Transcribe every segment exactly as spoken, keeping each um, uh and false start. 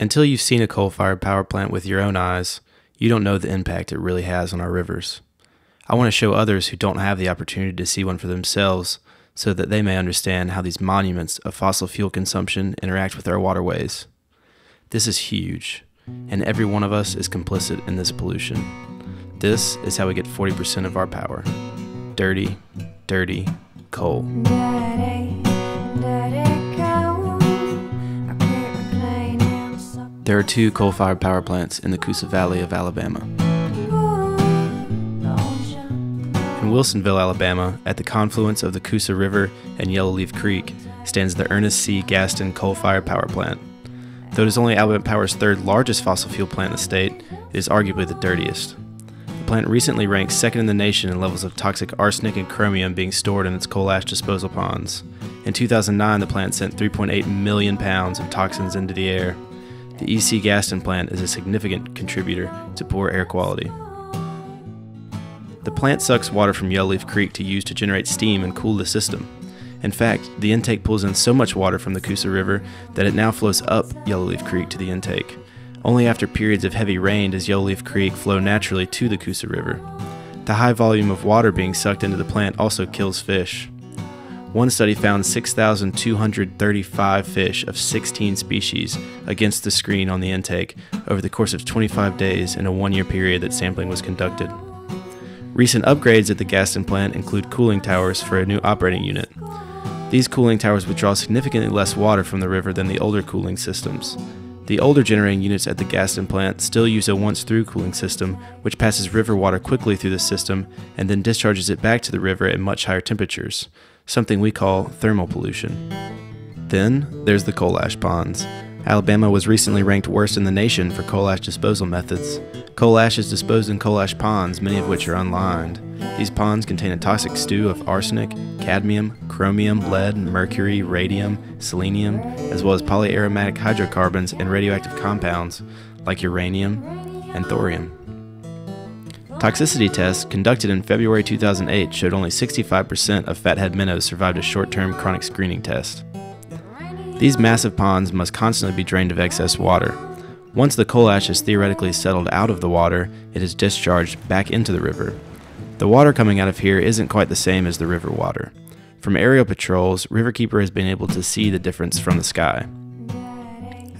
Until you've seen a coal-fired power plant with your own eyes, you don't know the impact it really has on our rivers. I want to show others who don't have the opportunity to see one for themselves so that they may understand how these monuments of fossil fuel consumption interact with our waterways. This is huge, and every one of us is complicit in this pollution. This is how we get forty percent of our power. Dirty, dirty coal. Daddy. There are two coal-fired power plants in the Coosa Valley of Alabama. In Wilsonville, Alabama, at the confluence of the Coosa River and Yellowleaf Creek, stands the Ernest C. Gaston Coal-Fired Power Plant. Though it is only Alabama Power's third largest fossil fuel plant in the state, it is arguably the dirtiest. The plant recently ranked second in the nation in levels of toxic arsenic and chromium being stored in its coal ash disposal ponds. In two thousand nine, the plant sent three point eight million pounds of toxins into the air. The E C Gaston plant is a significant contributor to poor air quality. The plant sucks water from Yellowleaf Creek to use to generate steam and cool the system. In fact, the intake pulls in so much water from the Coosa River that it now flows up Yellowleaf Creek to the intake. Only after periods of heavy rain does Yellowleaf Creek flow naturally to the Coosa River. The high volume of water being sucked into the plant also kills fish. One study found six thousand two hundred thirty-five fish of sixteen species against the screen on the intake over the course of twenty-five days in a one-year period that sampling was conducted. Recent upgrades at the Gaston plant include cooling towers for a new operating unit. These cooling towers withdraw significantly less water from the river than the older cooling systems. The older generating units at the Gaston plant still use a once-through cooling system, which passes river water quickly through the system and then discharges it back to the river at much higher temperatures, something we call thermal pollution. Then, there's the coal ash ponds. Alabama was recently ranked worst in the nation for coal ash disposal methods. Coal ash is disposed in coal ash ponds, many of which are unlined. These ponds contain a toxic stew of arsenic, cadmium, chromium, lead, mercury, radium, selenium, as well as polyaromatic hydrocarbons and radioactive compounds like uranium and thorium. Toxicity tests conducted in February two thousand eight showed only sixty-five percent of fathead minnows survived a short-term chronic screening test. These massive ponds must constantly be drained of excess water. Once the coal ash is theoretically settled out of the water, it is discharged back into the river. The water coming out of here isn't quite the same as the river water. From aerial patrols, Riverkeeper has been able to see the difference from the sky.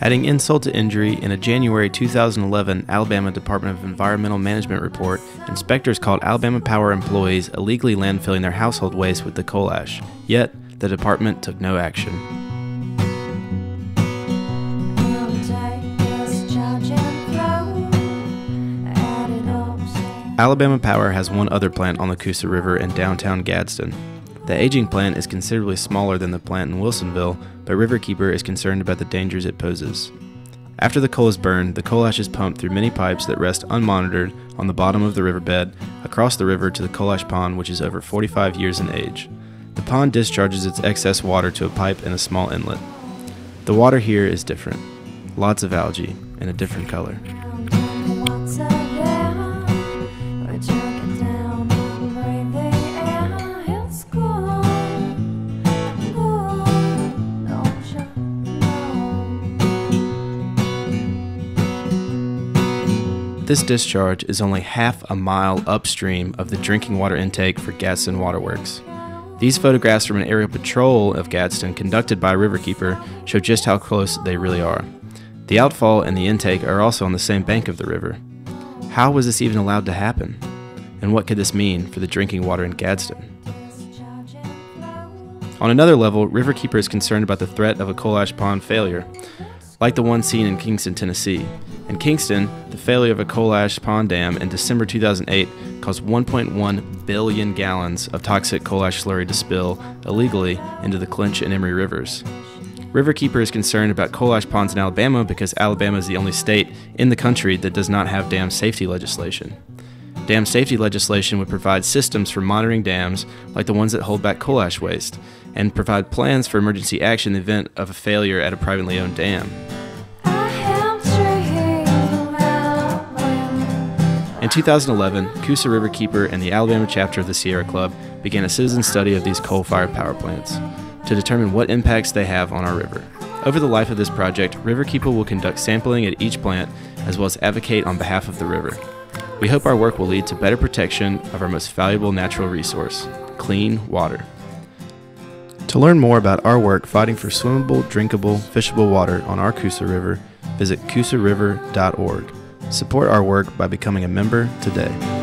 Adding insult to injury, in a January two thousand eleven Alabama Department of Environmental Management report, inspectors called Alabama Power employees illegally landfilling their household waste with the coal ash. Yet, the department took no action. Alabama Power has one other plant on the Coosa River in downtown Gadsden. The aging plant is considerably smaller than the plant in Wilsonville, but Riverkeeper is concerned about the dangers it poses. After the coal is burned, the coal ash is pumped through many pipes that rest unmonitored on the bottom of the riverbed, across the river to the coal ash pond, which is over forty-five years in age. The pond discharges its excess water to a pipe in a small inlet. The water here is different. Lots of algae, and a different color. This discharge is only half a mile upstream of the drinking water intake for Gadsden Waterworks. These photographs from an aerial patrol of Gadsden conducted by Riverkeeper show just how close they really are. The outfall and the intake are also on the same bank of the river. How was this even allowed to happen? And what could this mean for the drinking water in Gadsden? On another level, Riverkeeper is concerned about the threat of a coal ash pond failure, like the one seen in Kingston, Tennessee. In Kingston, the failure of a coal ash pond dam in December two thousand eight caused one point one billion gallons of toxic coal ash slurry to spill illegally into the Clinch and Emory Rivers. Riverkeeper is concerned about coal ash ponds in Alabama because Alabama is the only state in the country that does not have dam safety legislation. Dam safety legislation would provide systems for monitoring dams like the ones that hold back coal ash waste and provide plans for emergency action in the event of a failure at a privately owned dam. In two thousand eleven, Coosa Riverkeeper and the Alabama chapter of the Sierra Club began a citizen study of these coal-fired power plants to determine what impacts they have on our river. Over the life of this project, Riverkeeper will conduct sampling at each plant, as well as advocate on behalf of the river. We hope our work will lead to better protection of our most valuable natural resource, clean water. To learn more about our work fighting for swimmable, drinkable, fishable water on our Coosa River, visit coosa river dot org. Support our work by becoming a member today.